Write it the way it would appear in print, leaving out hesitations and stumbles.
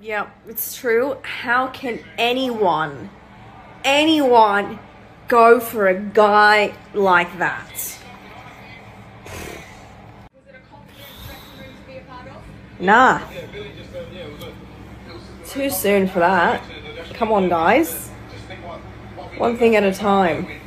Yeah, it's true. How can anyone go for a guy like that? Nah. Too soon for that. Come on, guys. One thing at a time.